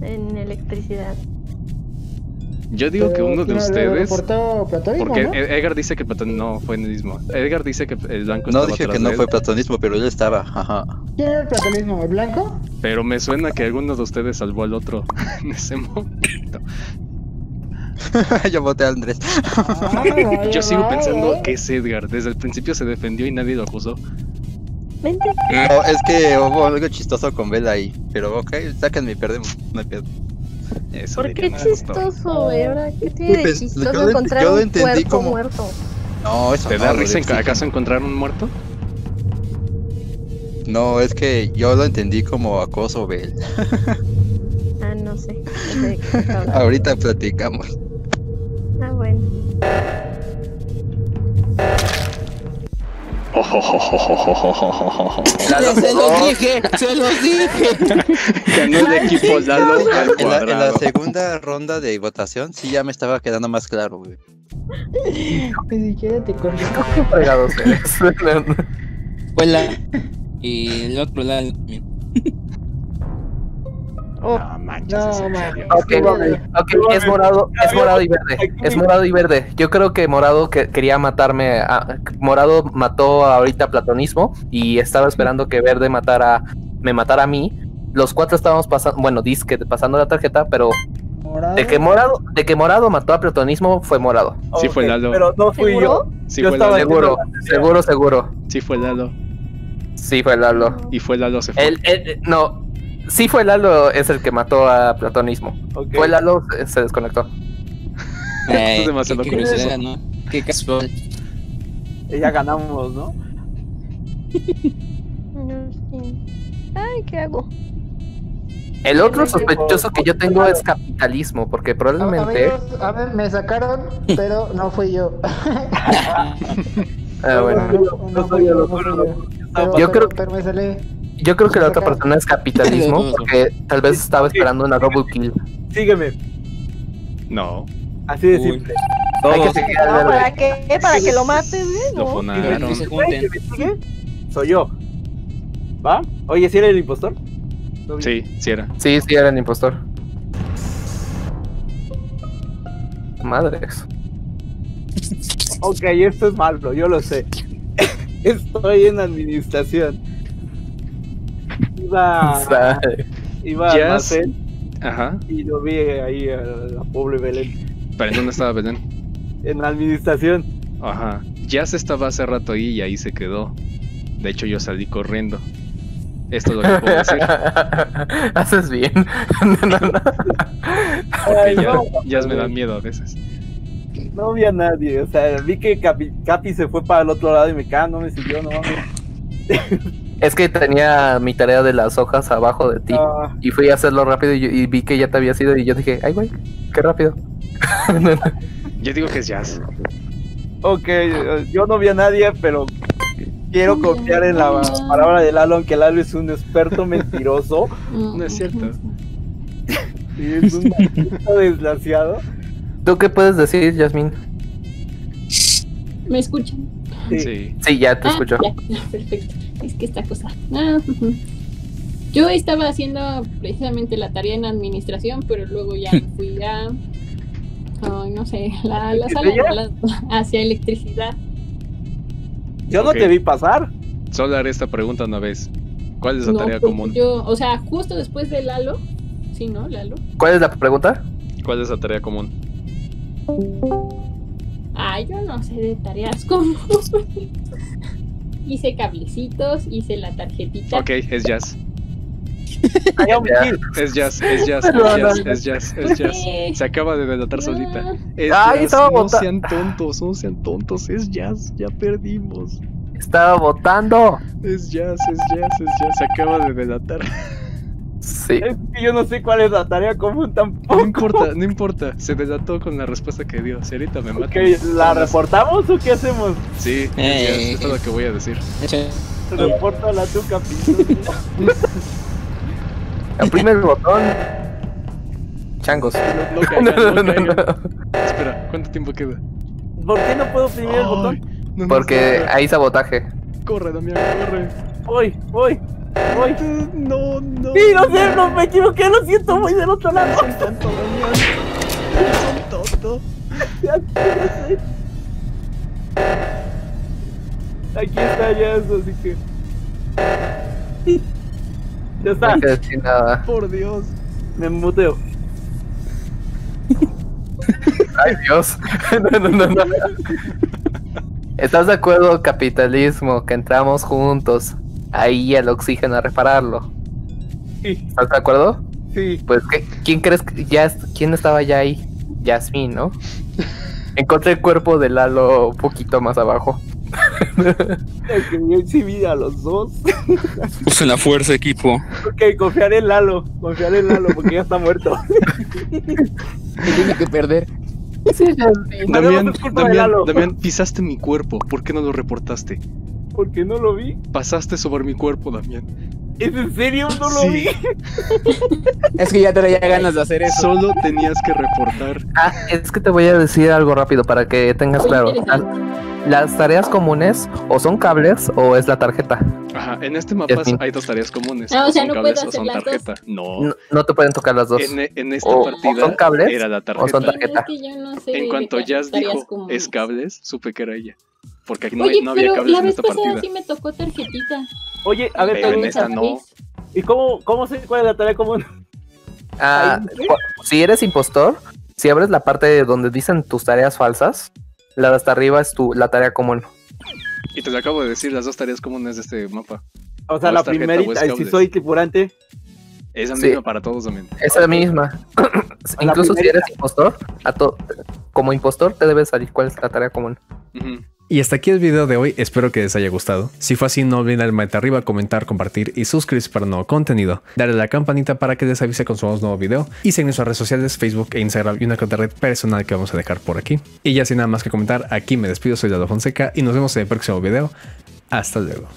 En electricidad. Yo digo pero, que uno de ustedes reportó platonismo, porque ¿no? Edgar dice que el platonismo no fue el mismo. Edgar dice que el blanco no, estaba dije que no fue platonismo, pero yo estaba. Ajá. ¿Quién era el platonismo? ¿El blanco? Pero me suena que alguno de ustedes salvó al otro en ese momento. Yo voté a Andrés. Ah, vaya, yo sigo vaya, pensando eh. que es Edgar. Desde el principio se defendió y nadie lo acusó. Mentira. No, es que hubo algo chistoso con Bella ahí. Pero ok, sáquenme y perdemos. No hay pedo. Eso ¿por qué chistoso, verdad? ¿Qué tiene de pues, chistoso encontrar un cuerpo como... muerto? No, eso ¿te no, da risa en acaso encontrar un muerto? No, es que yo lo entendí como acoso, Bel. Ah, no sé. No sé ahorita platicamos. Ah, bueno. Se los dije, se los dije. Ganó el equipo Lalo al cuadrado. En la, en la segunda ronda de votación sí ya me estaba quedando más claro, güey. Ni siquiera te corrió. Fue la y el otro lado. Oh. No manches, no, man. Okay, okay, es morado, es morado y verde, es morado y verde. Yo creo que morado que quería matarme, a, morado mató ahorita a platonismo y estaba esperando que verde matara, me matara a mí. Los cuatro estábamos pasando, bueno, disque pasando la tarjeta, pero ¿morado? de que morado, de que morado mató a platonismo fue morado. Sí okay, fue Lalo. Pero no fui ¿seguro? Yo. Sí yo fue estaba Lalo. Seguro, seguro, seguro. Sí fue Lalo. Sí fue Lalo. Y fue Lalo se fue. El, el, no. Sí fue Lalo, es el que mató a platonismo. Okay. Fue Lalo, se desconectó. Eh, es demasiado curioso, ¿no? Qué casual. Ya ganamos, ¿no? Ay, ¿qué hago? El otro sospechoso que yo tengo es capitalismo, porque probablemente... Amigos, a ver, me sacaron, pero no fui yo. Ah, bueno. No fui yo, yo creo que... me salí. Yo creo que la otra persona es capitalismo, porque tal vez estaba esperando una double kill. Sígueme. No. Así de simple. Hay que seguir al verde. ¿Para qué? ¿Para que lo mates? Lo funaron. Soy yo. ¿Va? Oye, ¿sí era el impostor? Sí, sí era. Sí, sí era el impostor. Madres. Ok, esto es malo, yo lo sé. Estoy en administración. Iba, iba yes. al Marcel ajá. y lo vi ahí a la pobre Belén. ¿Pero en dónde estaba Belén? En la administración. Ajá. Jazz estaba hace rato ahí y ahí se quedó. De hecho yo salí corriendo. Esto es lo que puedo decir. Haces bien. No, no, no. Porque ya, Jazz me da miedo a veces. No vi a nadie, o sea, vi que Capi, Capi se fue para el otro lado y me cago, no me siguió, no mames. Es que tenía mi tarea de las hojas abajo de ti ah. y fui a hacerlo rápido y, y vi que ya te había ido y yo dije, ay güey, qué rápido. Yo digo que es Jazz. Ok, yo no vi a nadie, pero quiero confiar en la palabra de Lalo, aunque Lalo es un experto mentiroso. No es cierto. Sí, es un maldito desgraciado. ¿Tú qué puedes decir, Yasmin? ¿Me escuchan? Sí, sí, sí ya te ah, escucho. Ya, perfecto. Es que esta cosa. Ah, uh-huh. Yo estaba haciendo precisamente la tarea en administración, pero luego ya fui a, oh, no sé, la, la sala la, hacia electricidad. Yo okay. no te vi pasar. Solo haré esta pregunta una vez. ¿Cuál es la no, tarea común? Yo, o sea, justo después de Lalo, sí, ¿no? Lalo. ¿Cuál es la pregunta? ¿Cuál es la tarea común? Ah, yo no sé de tareas comunes. Hice cablecitos, hice la tarjetita. Ok, es Jazz. Es Jazz, es Jazz, es Jazz, es Jazz. Se acaba de delatar no. solita. Es Ay, jazz. No sean tontos, no sean tontos, es Jazz, ya perdimos. estaba votando. Es Jazz, es Jazz, es Jazz, se acaba de delatar. Sí. Es que yo no sé cuál es la tarea común tampoco. No importa, no importa, se delató con la respuesta que dio, si ahorita me mata. Okay, ¿la reportamos o qué hacemos? Sí, es eh, Jazz, es lo que voy a decir. Eh, Reporta la tuca, pintura. Aprime el botón. Changos. No, no, caigan, no, no, no, no, no. Espera, ¿cuánto tiempo queda? ¿Por qué no puedo oprimir el botón? No, no, porque no, no, hay sabotaje. Corre, Damián, corre. Voy, voy, voy. No, no. Sí, no sé, no, me equivoqué, lo siento, voy del otro lado. Soy tonto, Damián. Soy tonto. Ya, ya sé. Aquí está Jazz, así que... Ya está. No decir nada. Por Dios. Me muteo. Ay, Dios. No, no, no, no. ¿Estás de acuerdo, capitalismo, que entramos juntos ahí al oxígeno a repararlo? Sí. ¿Estás de acuerdo? Sí. Pues, ¿qué? ¿Quién crees que ya es... quién estaba ya ahí? Yasmin, ¿no? Encontré el cuerpo de Lalo un poquito más abajo. Es que yo exhibí a los dos. Usen la fuerza, equipo. Ok, confiaré en Lalo. Confiaré en Lalo porque ya está muerto. Tiene que perder. Sí, ya, sí. Damián, Damián, Damián, pisaste mi cuerpo. ¿Por qué no lo reportaste? Porque no lo vi. Pasaste sobre mi cuerpo, Damián. ¿Es en serio? No lo sí. vi. Es que ya te da ganas de hacer eso. Solo tenías que reportar. Ah, es que te voy a decir algo rápido para que tengas claro. Las tareas comunes o son cables o es la tarjeta. Ajá, en este mapa es hay dos tareas comunes. Ah, o sea, no puedo hacer son las tarjeta. Dos. No. no. No te pueden tocar las dos. En, en esta o, partida o son cables, era la tarjeta. O son tarjeta. Sí, no, es que yo no sé en cuanto Jazz dijo comunes. Es cables, supe que era ella. Porque aquí no, Oye, hay, no pero había cables la en esta partida. La vez pasada sí me tocó tarjetita. Oye, a ver, pero en esta no. ¿Y cómo, cómo se cuál es la tarea común? Ah, si eres impostor, si abres la parte donde dicen tus tareas falsas, la de hasta arriba es tu, la tarea común. Y te lo acabo de decir, las dos tareas comunes de este mapa. O sea, o la primera, si soy tripulante. Es la misma sí. para todos también. Es la misma. La Incluso primerita. Si eres impostor, a to como impostor te debe salir cuál es la tarea común. Uh -huh. Y hasta aquí el video de hoy, espero que les haya gustado. Si fue así, no olviden darle manita arriba, comentar, compartir y suscribirse para nuevo contenido. Darle a la campanita para que les avise cuando subamos nuevo video. Y seguir nuestras redes sociales, Facebook e Instagram y una cuenta de red personal que vamos a dejar por aquí. Y ya sin nada más que comentar, aquí me despido, soy Lalo Fonseca y nos vemos en el próximo video. Hasta luego.